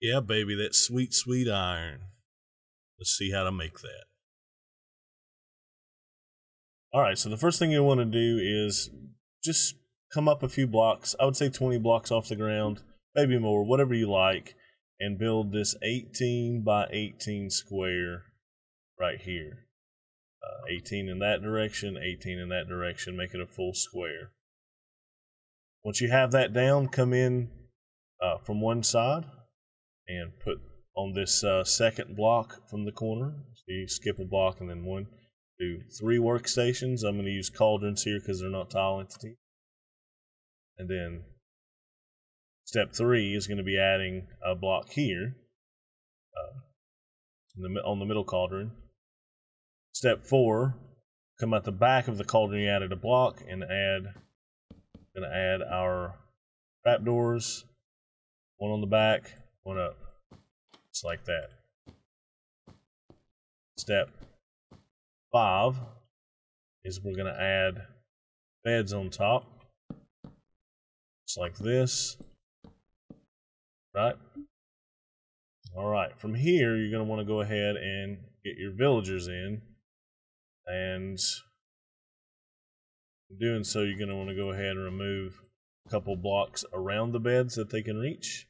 Yeah, baby, that sweet, sweet iron. Let's see how to make that. Alright, so the first thing you want to do is just come up a few blocks. I would say 20 blocks off the ground, maybe more, whatever you like, and build this 18 by 18 square right here. 18 in that direction, 18 in that direction, make it a full square. Once you have that down, come in from one side and put on this second block from the corner. So you skip a block and then 1, 2, 3 workstations. I'm going to use cauldrons here because they're not tile entities. And then step 3 is going to be adding a block here on the middle cauldron. Step 4, come out the back of the cauldron you added a block and add our trapdoors, one on the back, one up, just like that. Step 5 is we're going to add beds on top, just like this, right? All right, from here you're going to want to go ahead and get your villagers in, and in doing so you're going to want to go ahead and remove a couple blocks around the beds that they can reach.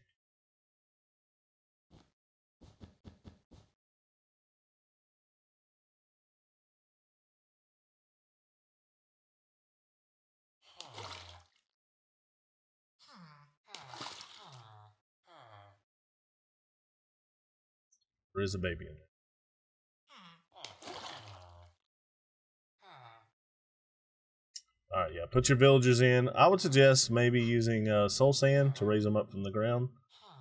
There is a baby in there. All right, yeah, put your villagers in. I would suggest maybe using soul sand to raise them up from the ground,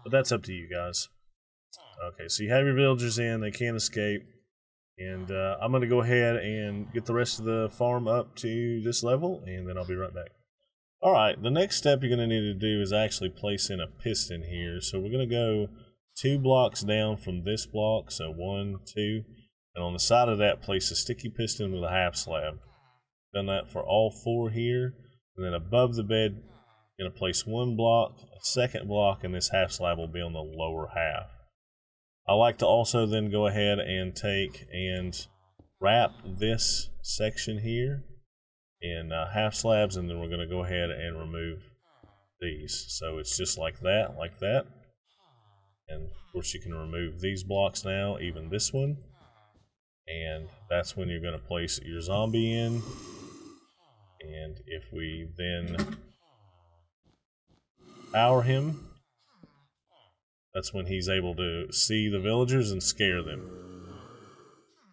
but that's up to you guys. Okay, so you have your villagers in, they can't escape, and I'm going to go ahead and get the rest of the farm up to this level, and then I'll be right back. All right, the next step you're going to need to do is actually place in a piston here. So we're going to go 2 blocks down from this block, so 1, 2, and on the side of that place a sticky piston with a half slab. Done that for all 4 here, and then above the bed I'm going to place 1 block, a second block, and this half slab will be on the lower half. I like to also then go ahead and take and wrap this section here in half slabs, and then we're going to go ahead and remove these. So it's just like that, and of course you can remove these blocks now, even this one, and that's when you're going to place your zombie in. And if we then power him, that's when he's able to see the villagers and scare them.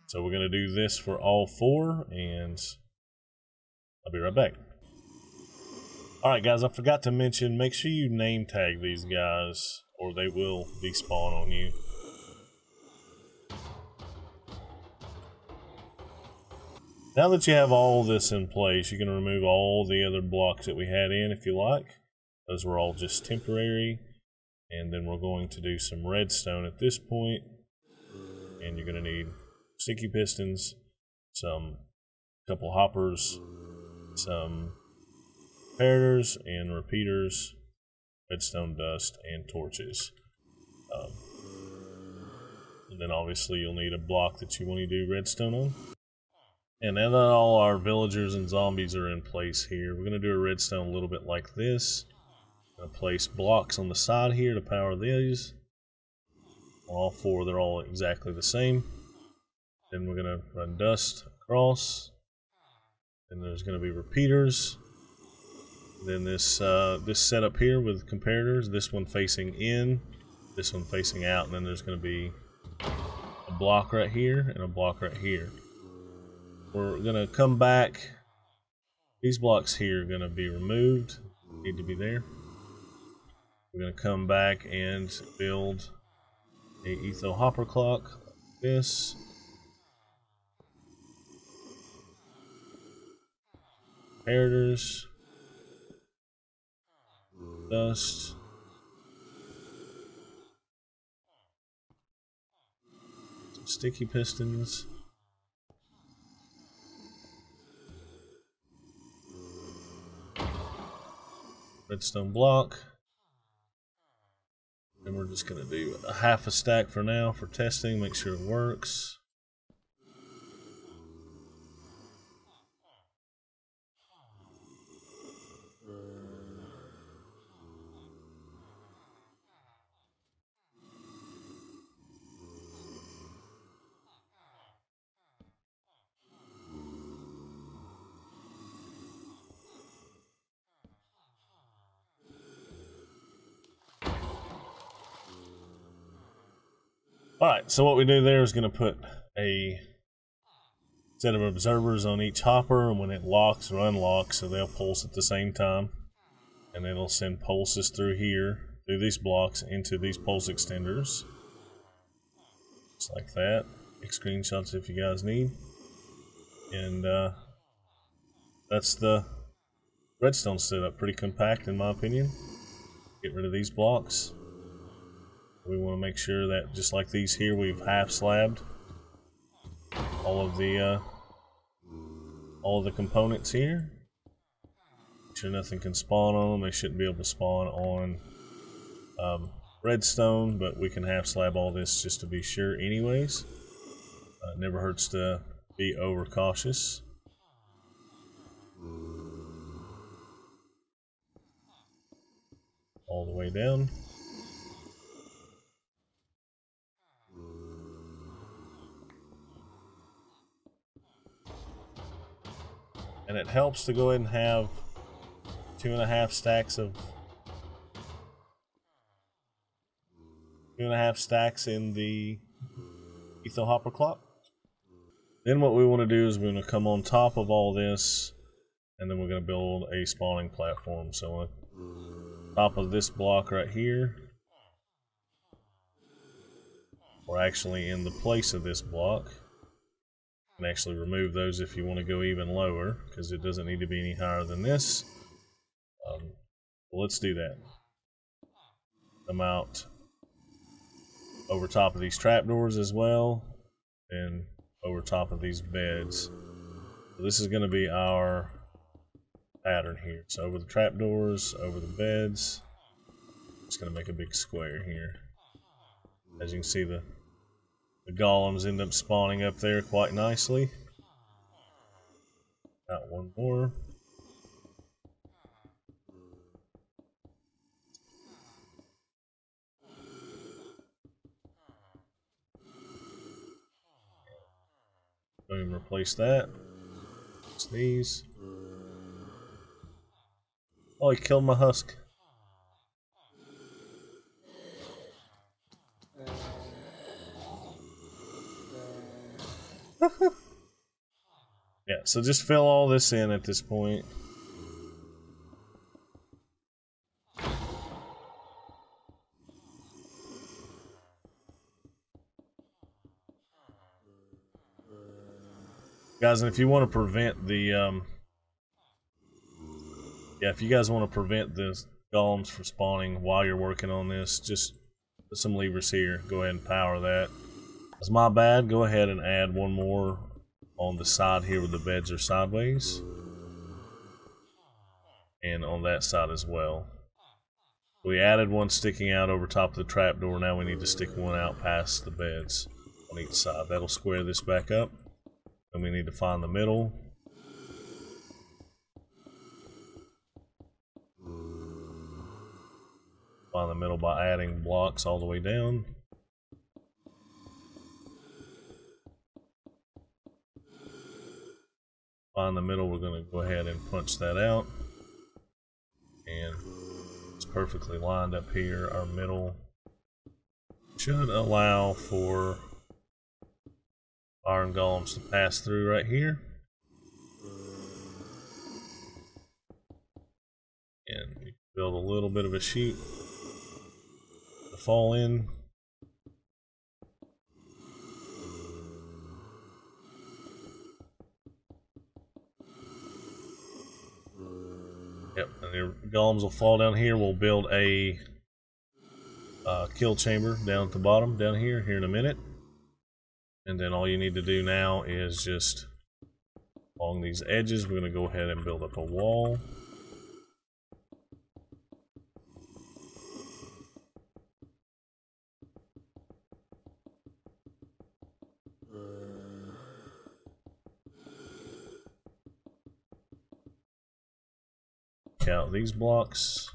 So we're going to do this for all 4, and I'll be right back. Alright guys, I forgot to mention, make sure you name tag these guys or they will despawn on you. Now that you have all this in place, you can remove all the other blocks that we had in if you like. Those were all just temporary. And then we're going to do some redstone at this point. And you're going to need sticky pistons, a couple hoppers, some comparators and repeaters, redstone dust, and torches. And then obviously you'll need a block that you want to do redstone on. And now that all our villagers and zombies are in place here, we're going to do a redstone a little bit like this. I'm going to place blocks on the side here to power these. On all 4, they're all exactly the same. Then we're going to run dust across. And there's going to be repeaters. Then this this setup here with comparators, this one facing in, this one facing out, and then there's going to be a block right here and a block right here. We're going to come back. These blocks here are going to be removed. Need to be there. We're going to come back and build an Etho Hopper Clock like this. Comparators. Dust. Some sticky pistons. Redstone block, And we're just gonna do a half a stack for now for testing, make sure it works. Alright, so what we do there is going to put a set of observers on each hopper, and when it locks or unlocks, so they'll pulse at the same time, and it'll send pulses through here, through these blocks, into these pulse extenders. Just like that. Take screenshots if you guys need. And that's the redstone setup. Pretty compact in my opinion. Get rid of these blocks. We want to make sure that, just like these here, we've half slabbed all of the components here. Make sure nothing can spawn on them. They shouldn't be able to spawn on redstone, but we can half slab all this just to be sure anyways. It never hurts to be overcautious. All the way down. And it helps to go ahead and have 2.5 stacks of 2.5 stacks in the Etho Hopper Clock. Then what we want to do is we're going to come on top of all this, and then we're going to build a spawning platform. So on top of this block right here, we're actually in the place of this block. Actually remove those if you want to go even lower, because it doesn't need to be any higher than this. Well, let's do that. Come out over top of these trapdoors as well, and over top of these beds. So this is going to be our pattern here. So over the trapdoors, over the beds. I'm just going to make a big square here. As you can see, the golems end up spawning up there quite nicely. Got one more. Boom, replace that. Replace these. Oh, he killed my husk. Yeah, so just fill all this in at this point. Guys, and if you want to prevent the if you guys want to prevent the golems from spawning while you're working on this, just put some levers here. Go ahead and power that. That's my bad. Go ahead and add one more on the side here where the beds are sideways, and on that side as well. We added one sticking out over top of the trapdoor. Now we need to stick one out past the beds on each side. That'll square this back up, and we need to find the middle. Find the middle by adding blocks all the way down. Find the middle, we're going to go ahead and punch that out, and it's perfectly lined up here. Our middle should allow for iron golems to pass through right here, and we build a little bit of a chute to fall in. Yep, and your golems will fall down here. We'll build a kill chamber down at the bottom, down here in a minute. And then all you need to do now is just along these edges, we're going to go ahead and build up a wall. Take out these blocks.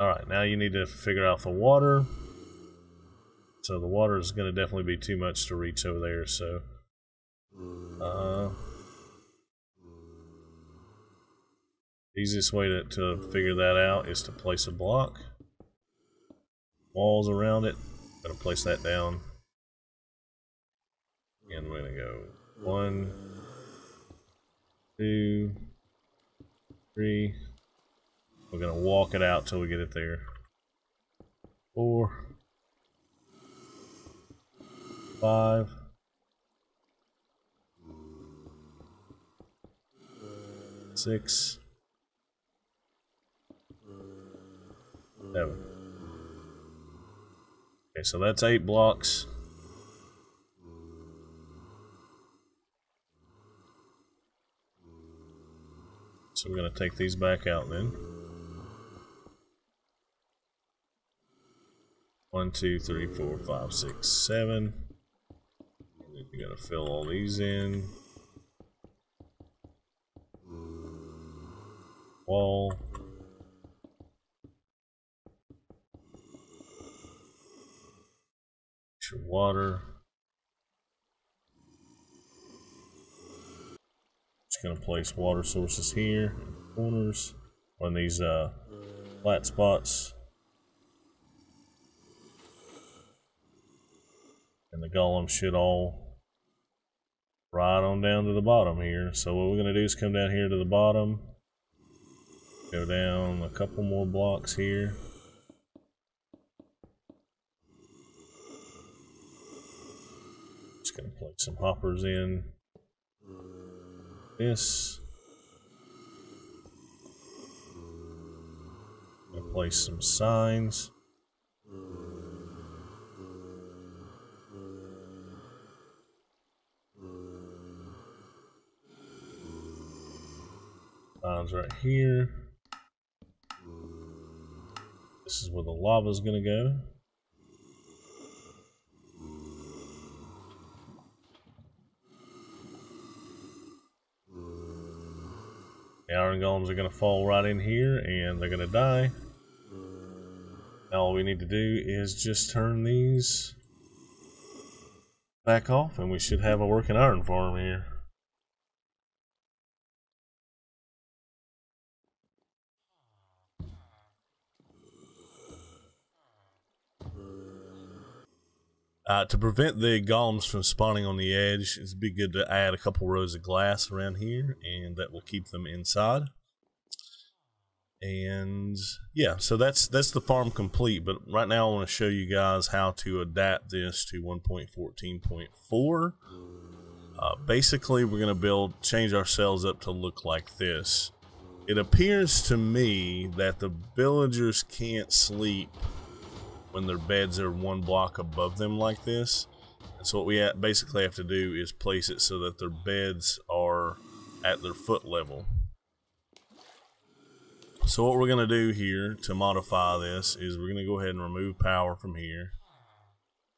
Alright, now you need to figure out the water. So the water is going to definitely be too much to reach over there, so... easiest way to figure that out is to place a block. Walls around it. Gonna place that down. And we're gonna go 1, 2, 3... We're gonna walk it out till we get it there. 4, 5. Six. 7. Okay, so that's 8 blocks. So we're gonna take these back out then. 1, 2, 3, 4, 5, 6, 7. And then you gotta fill all these in. Wall. Your water. Just gonna place water sources here, corners, on these flat spots, and the golem should all ride on down to the bottom here. So what we're gonna do is come down here to the bottom, go down a couple more blocks here. Gonna plug some hoppers in. This. Gonna place some signs. Signs right here. This is where the lava's gonna go. The iron golems are going to fall right in here, and they're going to die. Now all we need to do is just turn these back off, and we should have a working iron farm here. To prevent the golems from spawning on the edge, it'd be good to add a couple rows of glass around here, and that will keep them inside. And yeah, so that's the farm complete, but right now I want to show you guys how to adapt this to 1.14.4. Basically, we're going to change our cells up to look like this. It appears to me that the villagers can't sleep when their beds are one block above them like this. And so what we basically have to do is place it so that their beds are at their foot level. So what we're going to do here to modify this is we're going to go ahead and remove power from here.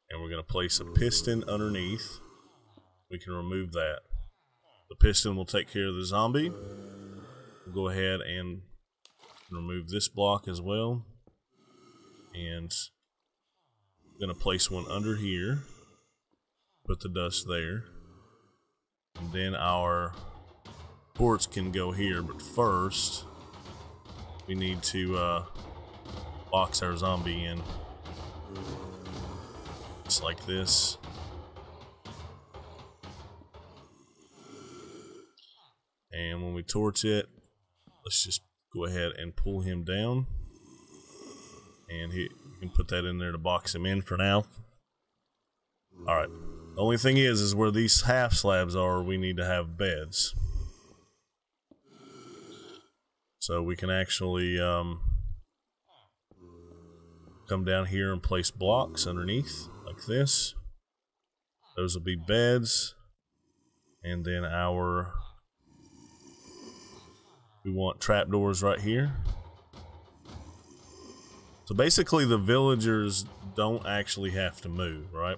And we're going to place a piston underneath. We can remove that. The piston will take care of the zombie. We'll go ahead and remove this block as well. And gonna place one under here, put the dust there, and then our quartz can go here. But first, we need to box our zombie in, just like this. And when we torch it, let's just go ahead and pull him down, and he. You can put that in there to box him in for now. Alright. The only thing is where these half slabs are, we need to have beds. So we can actually come down here and place blocks underneath, like this. Those will be beds. And then we want trapdoors right here. So basically the villagers don't actually have to move, right?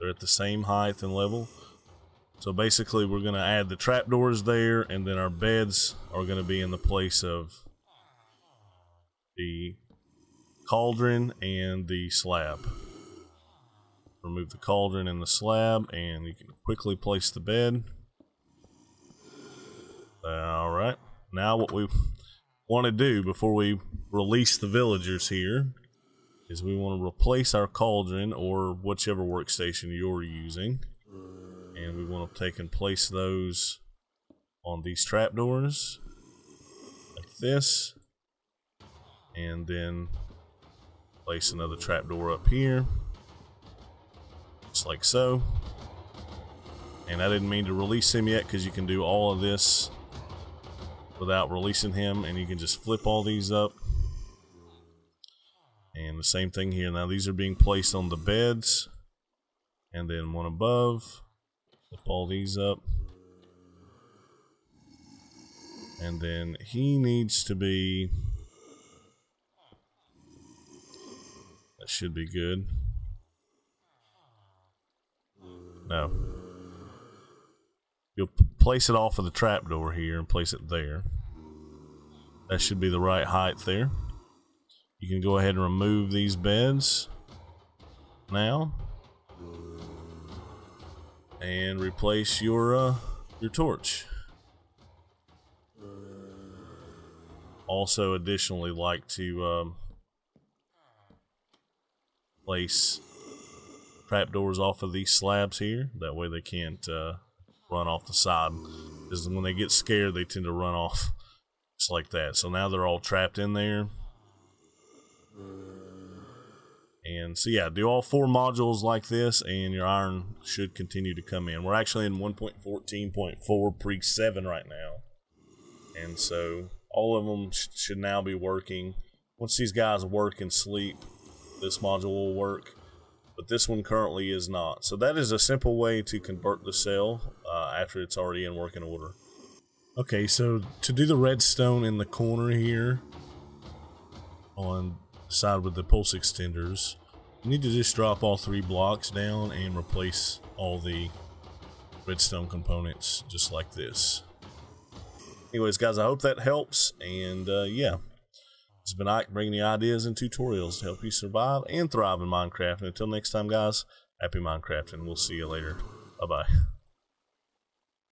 They're at the same height and level. So basically we're gonna add the trapdoors there, and then our beds are gonna be in the place of the cauldron and the slab. Remove the cauldron and the slab, and you can quickly place the bed. Alright, now what we want to do before we release the villagers here is we want to replace our cauldron or whichever workstation you're using, and we want to take and place those on these trapdoors like this, and then place another trapdoor up here just like so. And I didn't mean to release him yet, because you can do all of this without releasing him, and you can just flip all these up. And the same thing here. Now these are being placed on the beds, and then one above. Flip all these up, and then he needs to be, that should be good. No, you'll place it off of the trapdoor here and place it there. That should be the right height there. You can go ahead and remove these beds now, and replace your torch. Also, additionally, like to place trapdoors off of these slabs here. That way they can't run off the side, because when they get scared, they tend to run off just like that. So now they're all trapped in there. And so yeah, do all four modules like this, and your iron should continue to come in. We're actually in 1.14.4 pre-7 right now, and so all of them should now be working. Once these guys work and sleep, this module will work, but this one currently is not. So that is a simple way to convert the cell after it's already in working order. Okay, so to do the redstone in the corner here on side with the pulse extenders, you need to just drop all three blocks down and replace all the redstone components just like this. Anyways guys, I hope that helps, and yeah, it's been Ike bringing you ideas and tutorials to help you survive and thrive in Minecraft. And until next time guys, happy Minecraft, and we'll see you later. Bye bye.